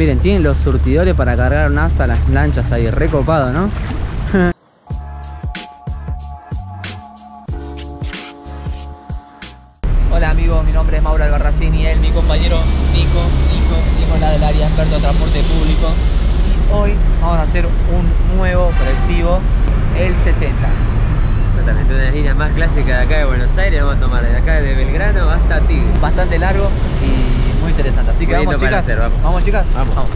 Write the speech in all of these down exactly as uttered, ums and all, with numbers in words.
Miren, tienen los surtidores para cargar hasta las lanchas ahí, recopado, ¿no? Hola amigos, mi nombre es Mauro Albarracín y él, mi compañero Nico, Nico, Nico es la del área experto de transporte público. Y hoy vamos a hacer un nuevo colectivo, el sesenta. Exactamente, una de las líneas más clásicas de acá de Buenos Aires. Vamos a tomar de acá de Belgrano hasta Tigre. Bastante largo y muy interesante. Así que vamos, chicas. Hacer, vamos. vamos chicas, vamos. vamos.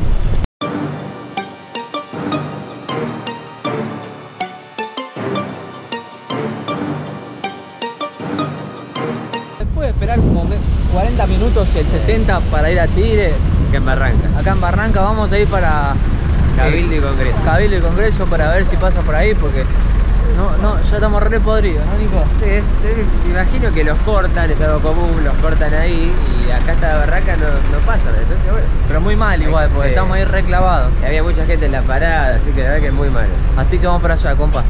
Después de esperar como cuarenta minutos el sesenta para ir a Tigre. Acá en Barranca. Acá en Barranca vamos a ir para Cabildo y Congreso. Cabildo y Congreso para ver si pasa por ahí, porque no, no, ya estamos re podridos, ¿no, Nico? Sí, es, es, imagino que los cortan, es algo común, los cortan ahí y acá hasta Barranca no, no pasan, entonces bueno. Pero muy mal igual, porque sí, estamos ahí reclavados. Y había mucha gente en la parada, así que la verdad que es muy malo. Así que vamos para allá, compa.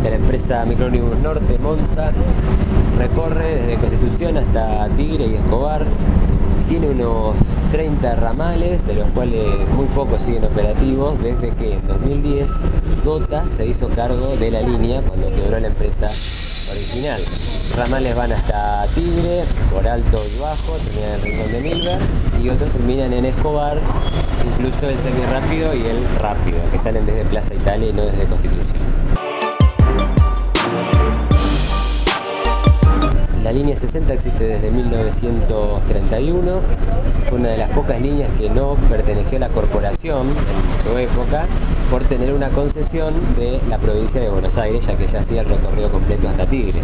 De la empresa Micro Ómnibus Norte Monza, recorre desde Constitución hasta Tigre y Escobar. Tiene unos treinta ramales, de los cuales muy pocos siguen operativos, desde que en dos mil diez Dota se hizo cargo de la línea cuando quebró la empresa original. Ramales van hasta Tigre, por Alto y Bajo, terminan en Rincón de Bolívar, y otros terminan en Escobar, incluso el semirrápido y el rápido, que salen desde Plaza Italia y no desde Constitución. La línea sesenta existe desde mil novecientos treinta y uno, fue una de las pocas líneas que no perteneció a la corporación en su época, por tener una concesión de la provincia de Buenos Aires, ya que ya hacía el recorrido completo hasta Tigre.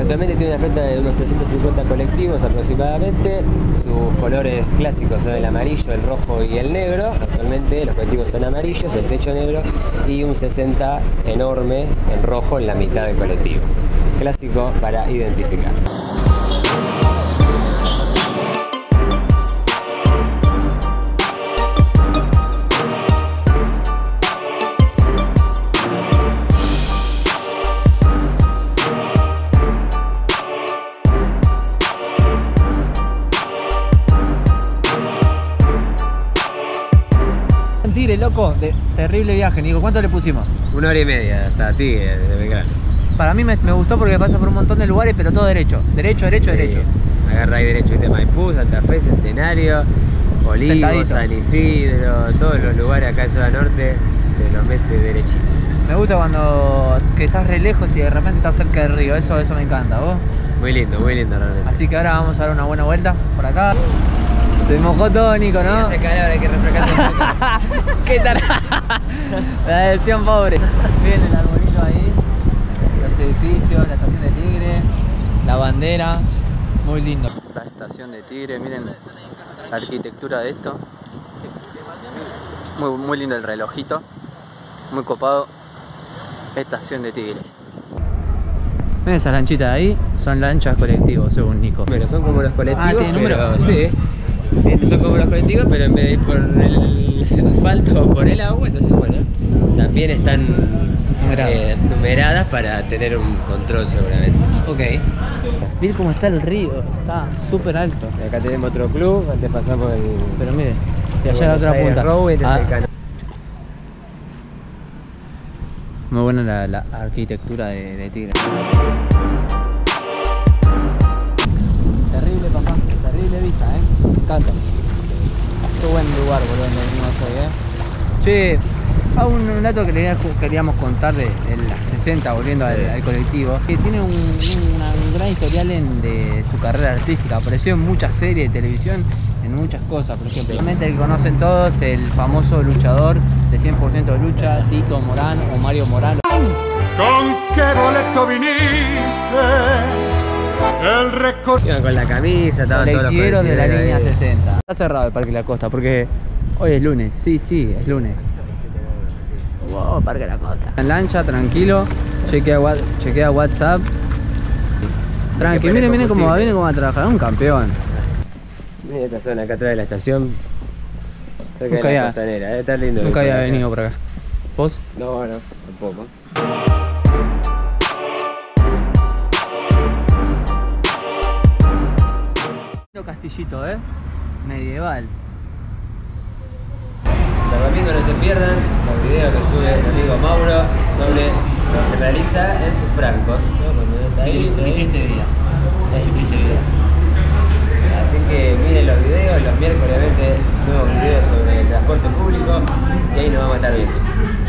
Actualmente tiene una flota de unos trescientos cincuenta colectivos aproximadamente, sus colores clásicos son el amarillo, el rojo y el negro. Actualmente los colectivos son amarillos, el techo negro y un sesenta enorme en rojo en la mitad del colectivo. Clásico para identificar. Tigre, loco, de terrible viaje, Nico. ¿Cuánto le pusimos? Una hora y media hasta Tigre, de Belgrano. Para mí me, me gustó porque pasa por un montón de lugares, pero todo derecho. Derecho, derecho, sí, derecho. Agarra ahí derecho, viste, Maipú, Santa Fe, Centenario, Bolívar, San Isidro, todos los lugares acá en zona norte, de los metes derechito. Me gusta cuando que estás re lejos y de repente estás cerca del río, eso, eso me encanta, ¿vos? Muy lindo, muy lindo realmente. Así que ahora vamos a dar una buena vuelta por acá. Se mojó todo, Nico, ¿no? No hace calor, ahora hay que refrescarse un poco. ¡Qué tarada! La decepción pobre. Miren el arbolillo ahí. Edificios, la estación de Tigre, la bandera, muy lindo. La estación de Tigre, miren la arquitectura de esto. Muy, muy lindo el relojito, muy copado. Estación de Tigre. Miren esas lanchitas de ahí, son lanchas colectivos según Nico. Pero son como los colectivos. Ah, ¿tienen número? Sí. Son como los colectivos, pero en vez de ir por el asfalto o por el agua, entonces bueno, también están Eh, numeradas para tener un control seguramente. Ok. Miren cómo está el río, está súper alto. Y acá tenemos otro club, antes pasamos el... Pero miren, y allá la otra punta. Road, ah. Muy buena la, la arquitectura de, de Tigre. Terrible, papá, terrible vista, eh. Me encanta. Qué buen lugar, boludo, donde venimos hoy, eh. Sí. Ah, un, un dato que queríamos contar de, de las sesenta, volviendo sí. al, al colectivo, que tiene un, una, un gran historial en, de su carrera artística. Apareció en muchas series de televisión, en muchas cosas, por ejemplo. Realmente el que conocen todos, el famoso luchador de cien por ciento de lucha, Tito Morán o Mario Morán. ¿Con qué boleto viniste? El recorrido. Con la camisa, estaban todos los colectiveros de la línea sesenta. Está cerrado el Parque de la Costa porque hoy es lunes, sí, sí, es lunes. wow, Parque de la Costa. En lancha, tranquilo, chequea, chequea WhatsApp. Tranqui, miren, miren cómo va, miren cómo va a trabajar, un campeón. Miren esta zona acá atrás de la estación. Cerca nunca de la costanera, eh, está lindo. Nunca había venido por acá. ¿Vos? No, no, tampoco. Castillito, eh, medieval. Les recomiendo no se pierdan los videos que sube el amigo Mauro sobre lo que realiza en sus francos, ¿no? Cuando está ahí, mi, mi triste vida. Es triste vida. Así que miren los videos, los miércoles vete nuevos videos sobre el transporte público y ahí nos vamos a estar viendo.